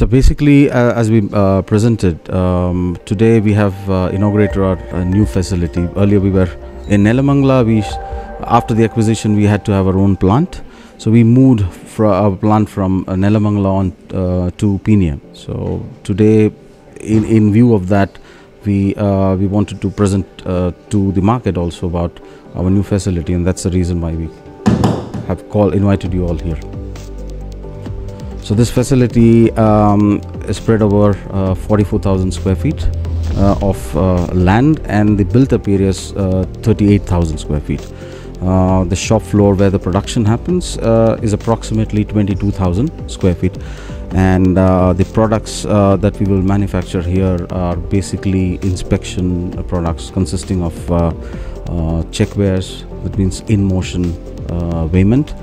So basically, as we presented, today we have inaugurated our new facility. Earlier we were in Nelamangala. After the acquisition, we had to have our own plant. So we moved our plant from Nelamangala on to Peenya. So today, in view of that, we wanted to present to the market also about our new facility, and that's the reason why we have invited you all here. So this facility is spread over 44,000 square feet of land, and the built-up area is 38,000 square feet. The shop floor where the production happens is approximately 22,000 square feet, and the products that we will manufacture here are basically inspection products consisting of checkwares, that means in-motion weighment,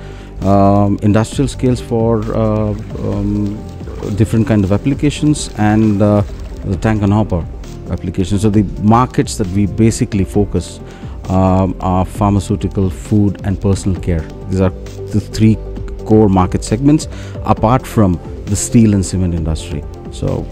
industrial scales for different kind of applications, and the tank and hopper applications. So the markets that we basically focus are pharmaceutical, food, and personal care. These are the three core market segments, apart from the steel and cement industry. So,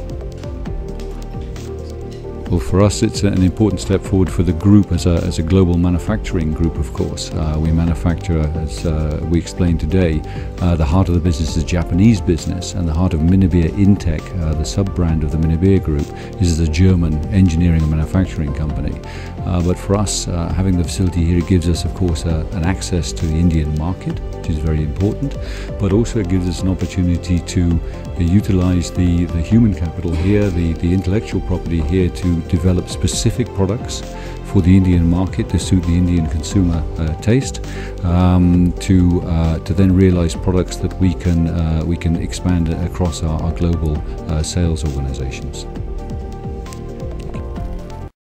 well, for us, it's an important step forward for the group as a global manufacturing group, of course. We manufacture, as we explained today, the heart of the business is Japanese business, and the heart of Minebea Intech, the sub-brand of the Minebea Group, is the German engineering and manufacturing company. But for us, having the facility here gives us, of course, an access to the Indian market, which is very important, but also it gives us an opportunity to utilize the human capital here, the intellectual property here, to develop specific products for the Indian market to suit the Indian consumer taste, to then realize products that we can expand across our global sales organizations.